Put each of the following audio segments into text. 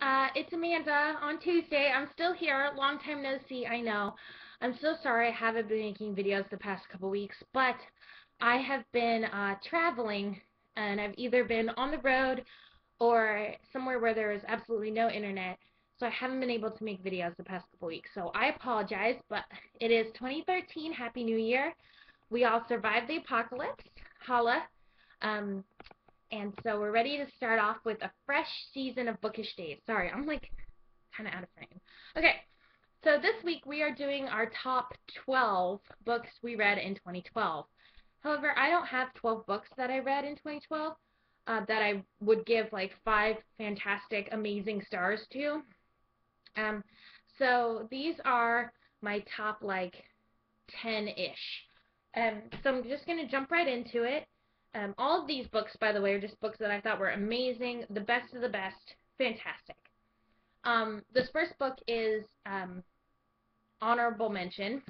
guys. It's Amanda on Tuesday. I'm still here. Long time no see, I know. I'm so sorry I haven't been making videos the past couple weeks, but I have been traveling, and I've either been on the road or somewhere where there is absolutely no internet, so I haven't been able to make videos the past couple weeks. So I apologize, but it is 2013. Happy New Year. We all survived the apocalypse. Holla. And so we're ready to start off with a fresh season of Bookish Days. Sorry, I'm like kind of out of frame. Okay, so this week we are doing our top 12 books we read in 2012. However, I don't have 12 books that I read in 2012 that I would give like 5 fantastic, amazing stars to. So these are my top like 10-ish. So I'm just going to jump right into it. All of these books, by the way, are just books that I thought were amazing, the best of the best, fantastic. This first book is honorable mention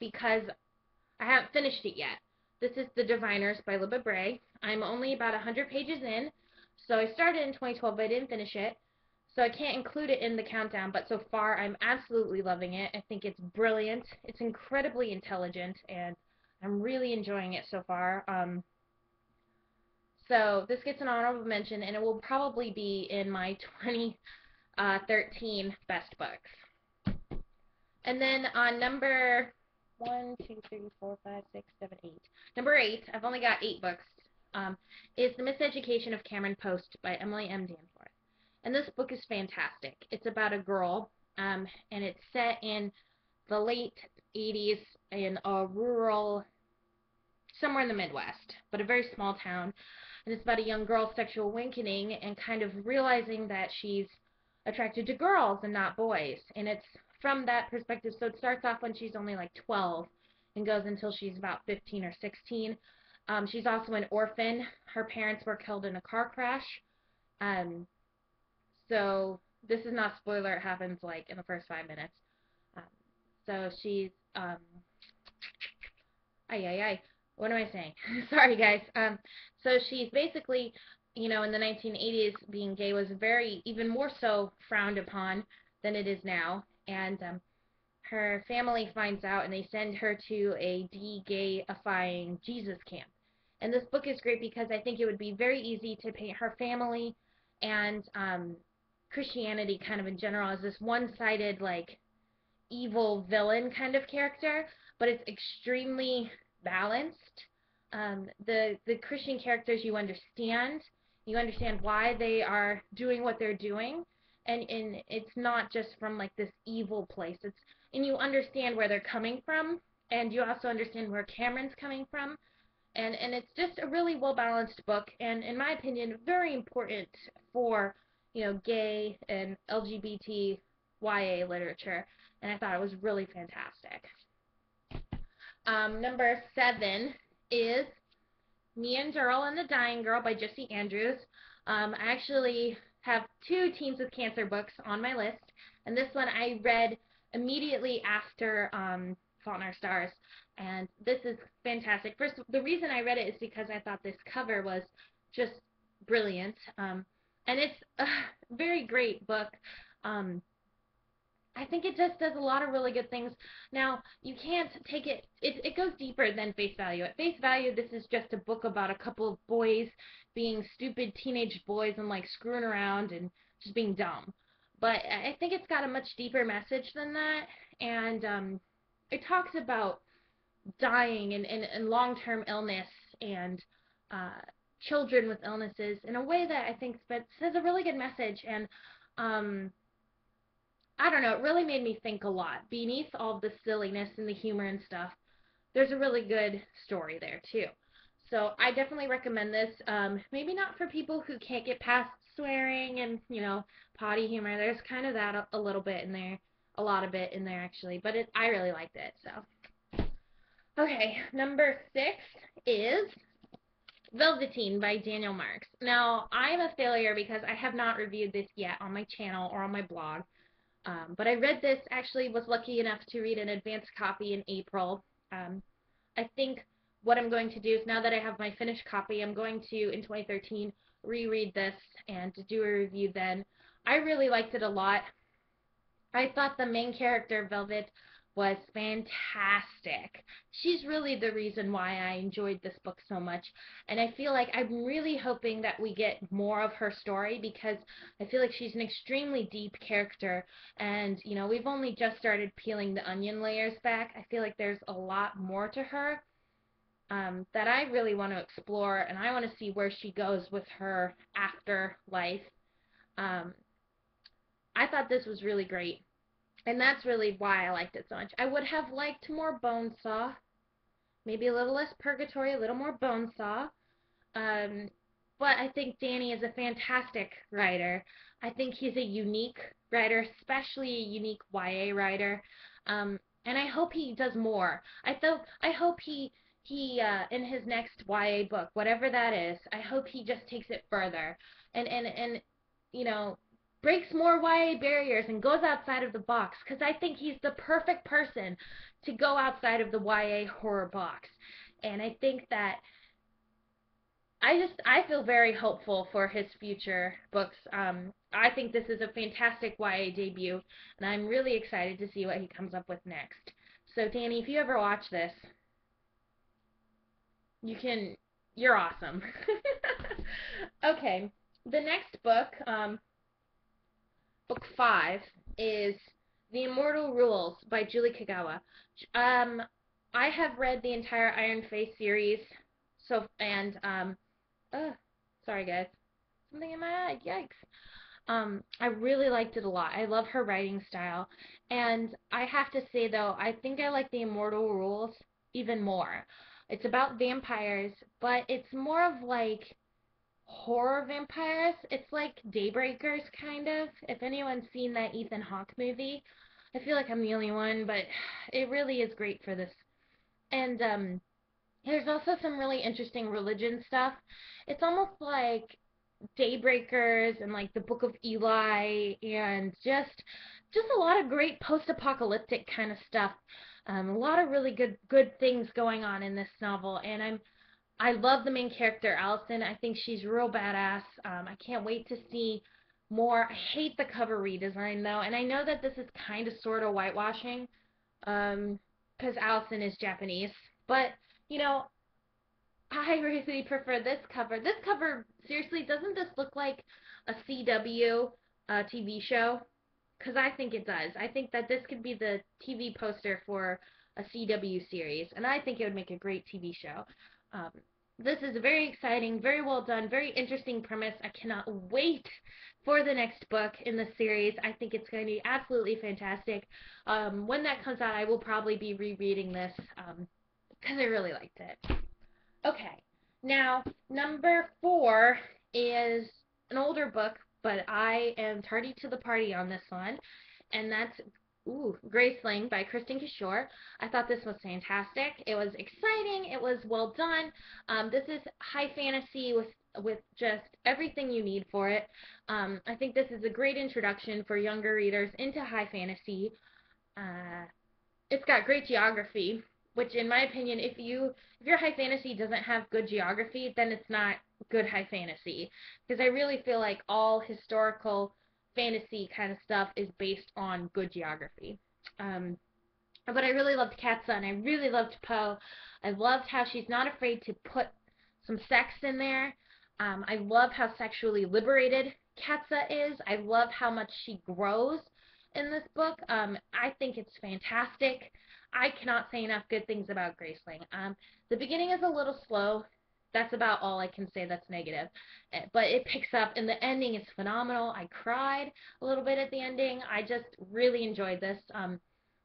because I haven't finished it yet. This is The Diviners by Libba Bray. I'm only about 100 pages in, so I started in 2012, but I didn't finish it, so I can't include it in the countdown, but so far I'm absolutely loving it. I think it's brilliant. It's incredibly intelligent, and I'm really enjoying it so far. So this gets an honorable mention, and it will probably be in my 2013 best books. And then on number 1, 2, 3, 4, 5, 6, 7, 8. Number 8, I've only got 8 books, is The Miseducation of Cameron Post by Emily M. Danforth. And this book is fantastic. It's about a girl, and it's set in the late 80s in a rural, somewhere in the Midwest, but a very small town. And it's about a young girl's sexual awakening and kind of realizing that she's attracted to girls and not boys. And it's from that perspective. So it starts off when she's only like 12 and goes until she's about 15 or 16. She's also an orphan. Her parents were killed in a car crash. So this is not spoiler. It happens like in the first 5 minutes. So she's... What am I saying? Sorry, guys. So she's basically, you know, in the 1980s, being gay was very, even more so, frowned upon than it is now. And her family finds out, and they send her to a de-gayifying Jesus camp. And this book is great because I think it would be very easy to paint her family and Christianity kind of in general as this one-sided, like, evil villain kind of character. But it's extremely balanced. The Christian characters, you understand why they are doing what they're doing, and it's not just from like this evil place. It's, and you understand where they're coming from, and you also understand where Cameron's coming from, and it's just a really well balanced book, and in my opinion very important for, you know, gay and LGBT YA literature, and I thought it was really fantastic. Number 7 is Me and Earl and the Dying Girl by Jesse Andrews. I actually have 2 Teens with Cancer books on my list, and this one I read immediately after Fault in Our Stars, and this is fantastic. First, the reason I read it is because I thought this cover was just brilliant, and it's a very great book. I think it just does a lot of really good things. Now, you can't take it, it goes deeper than face value. At face value, this is just a book about a couple of boys being stupid teenage boys and like screwing around and just being dumb. But I think it's got a much deeper message than that. And it talks about dying and long-term illness and children with illnesses in a way that I think says a really good message. And I don't know, it really made me think a lot. Beneath all the silliness and the humor and stuff, there's a really good story there, too. So I definitely recommend this. Maybe not for people who can't get past swearing and, you know, potty humor. There's kind of that a little bit in there, a lot of it in there, actually. But I really liked it, so. Okay, number 6 is Velveteen by Daniel Marks. Now, I'm a failure because I have not reviewed this yet on my channel or on my blog. But I read this, actually was lucky enough to read an advanced copy in April. I think what I'm going to do is, now that I have my finished copy, I'm going to, in 2013, reread this and to do a review then. I really liked it a lot. I thought the main character, Velvet, was fantastic. She's really the reason why I enjoyed this book so much, and I feel like I'm really hoping that we get more of her story, because I feel like she's an extremely deep character, and, you know, we've only just started peeling the onion layers back. I feel like there's a lot more to her that I really want to explore, and I want to see where she goes with her afterlife. I thought this was really great. And that's really why I liked it so much. I would have liked more Bonesaw. Maybe a little less Purgatory, a little more Bonesaw. But I think Danny is a fantastic writer. I think he's a unique writer, especially a unique YA writer. And I hope he does more. I hope he in his next YA book, whatever that is, I hope he just takes it further. And you know, breaks more YA barriers and goes outside of the box, because I think he's the perfect person to go outside of the YA horror box. And I think that I feel very hopeful for his future books. I think this is a fantastic YA debut, and I'm really excited to see what he comes up with next. So Danny, if you ever watch this, you're awesome. Okay, the next book, Book 5, is The Immortal Rules by Julie Kagawa. I have read the entire Iron Fey series, sorry guys, something in my eye, yikes. I really liked it a lot. I love her writing style, and I have to say though, I think I like The Immortal Rules even more. It's about vampires, but it's more of like horror vampires. It's like Daybreakers, kind of. If anyone's seen that Ethan Hawke movie, I feel like I'm the only one, but it really is great for this. And there's also some really interesting religion stuff. It's almost like Daybreakers and like the Book of Eli, and just a lot of great post-apocalyptic kind of stuff. A lot of really good things going on in this novel, and I love the main character, Allison. I think she's real badass. I can't wait to see more. I hate the cover redesign, though, and I know that this is kind of sort of whitewashing, because Allison is Japanese, but, you know, I really prefer this cover. This cover, seriously, doesn't this look like a CW TV show? Because I think it does. I think that this could be the TV poster for a CW series, and I think it would make a great TV show. This is very exciting, very well done, very interesting premise. I cannot wait for the next book in the series. I think it's going to be absolutely fantastic. When that comes out, I will probably be rereading this because I really liked it. Okay, now number 4 is an older book, but I am tardy to the party on this one, and that's Graceling by Kristen Cashore. I thought this was fantastic. It was exciting. It was well done. This is high fantasy with just everything you need for it. I think this is a great introduction for younger readers into high fantasy. It's got great geography, which in my opinion, if your high fantasy doesn't have good geography, then it's not good high fantasy. Because I really feel like all historical fantasy kind of stuff is based on good geography. But I really loved Catsun. I really loved Poe. I loved how she's not afraid to put some sex in there. I love how sexually liberated Catsa is. I love how much she grows in this book. I think it's fantastic. I cannot say enough good things about Graceling. The beginning is a little slow. That's about all I can say that's negative. But it picks up, and the ending is phenomenal. I cried a little bit at the ending. I just really enjoyed this.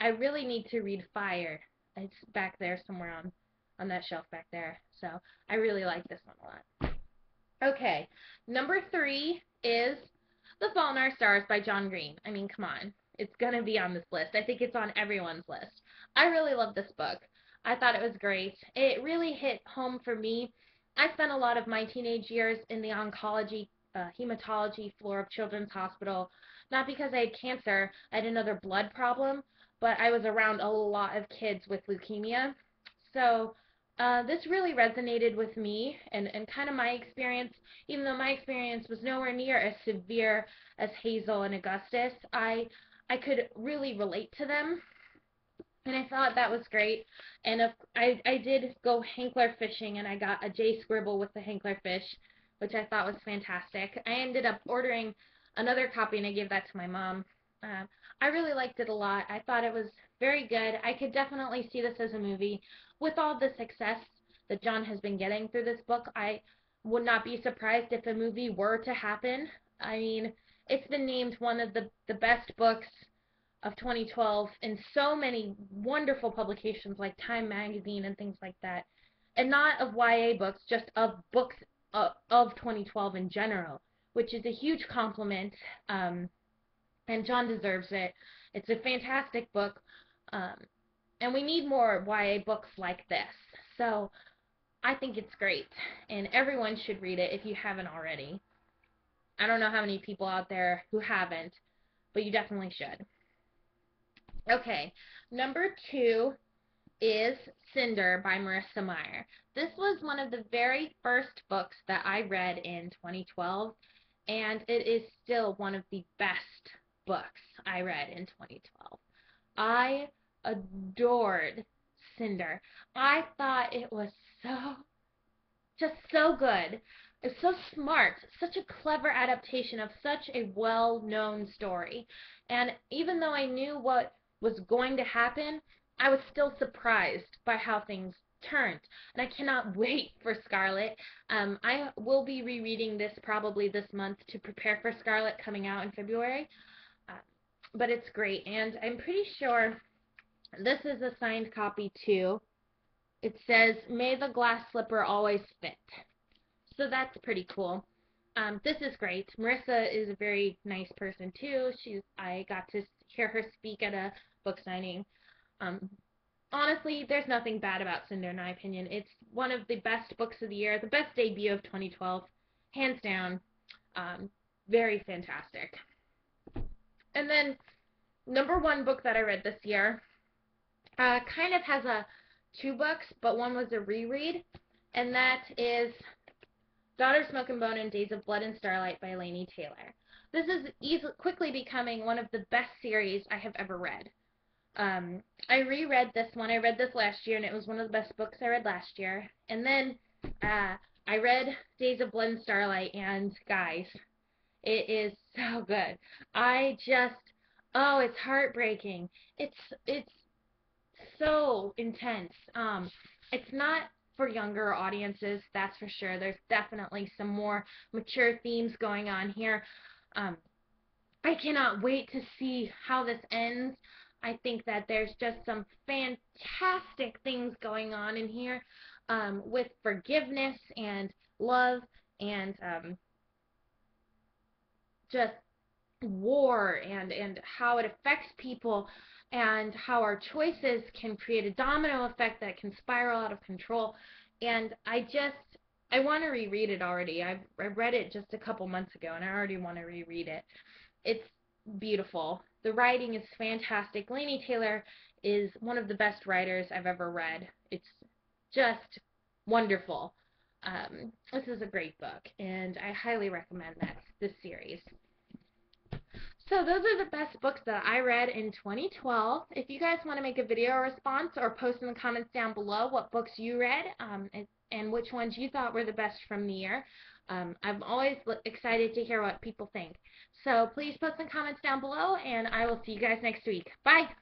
I really need to read Fire. It's back there somewhere on that shelf back there. So I really like this one a lot. Okay, number 3 is The Fault in Our Stars by John Green. I mean, come on. It's going to be on this list. I think it's on everyone's list. I really love this book. I thought it was great. It really hit home for me. I spent a lot of my teenage years in the oncology, hematology floor of Children's Hospital, not because I had cancer, I had another blood problem, but I was around a lot of kids with leukemia. So This really resonated with me and kind of my experience, even though my experience was nowhere near as severe as Hazel and Augustus. I could really relate to them, and I thought that was great. And I did go Henkler fishing, and I got a J Scribble with the Henkler fish, which I thought was fantastic. I ended up ordering another copy, and I gave that to my mom. I really liked it a lot. I thought it was very good. I could definitely see this as a movie. With all the success that John has been getting through this book, I would not be surprised if a movie were to happen. I mean, it's been named one of the best books of 2012 in so many wonderful publications like Time Magazine and things like that. And not of YA books, just of books of 2012 in general, which is a huge compliment. And John deserves it. It's a fantastic book, and we need more YA books like this. So I think it's great, and everyone should read it if you haven't already. I don't know how many people out there who haven't, but you definitely should. Okay, number 2 is Cinder by Marissa Meyer. This was one of the very first books that I read in 2012, and it is still one of the best books I read in 2012. I adored Cinder. I thought it was just so good. It's so smart, such a clever adaptation of such a well-known story. And even though I knew what was going to happen, I was still surprised by how things turned. And I cannot wait for Scarlett. I will be rereading this probably this month to prepare for Scarlett coming out in February. But it's great, and I'm pretty sure this is a signed copy too. It says, "May the glass slipper always fit." So that's pretty cool. This is great. Marissa is a very nice person too. I got to hear her speak at a book signing. Honestly, there's nothing bad about Cinder in my opinion. It's one of the best books of the year, the best debut of 2012, hands down. Very fantastic. And then, number 1 book that I read this year kind of has two books, but one was a reread, and that is Daughter, Smoke and Bone and Days of Blood and Starlight by Laini Taylor. This is quickly becoming one of the best series I have ever read. I reread this one. I read this last year, and it was one of the best books I read last year. And then I read Days of Blood and Starlight, and guys, it is so good. It's heartbreaking. It's so intense. It's not for younger audiences, that's for sure. There's definitely some more mature themes going on here. I cannot wait to see how this ends. I think that there's just some fantastic things going on in here, with forgiveness and love and just war and how it affects people and how our choices can create a domino effect that can spiral out of control. And I want to reread it already. I read it just a couple months ago, and I already want to reread it. It's beautiful. The writing is fantastic. Laini Taylor is one of the best writers I've ever read. It's just wonderful. This is a great book, and I highly recommend this series. So those are the best books that I read in 2012. If you guys want to make a video response or post in the comments down below what books you read and which ones you thought were the best from the year, I'm always excited to hear what people think. So please post in the comments down below, and I will see you guys next week. Bye!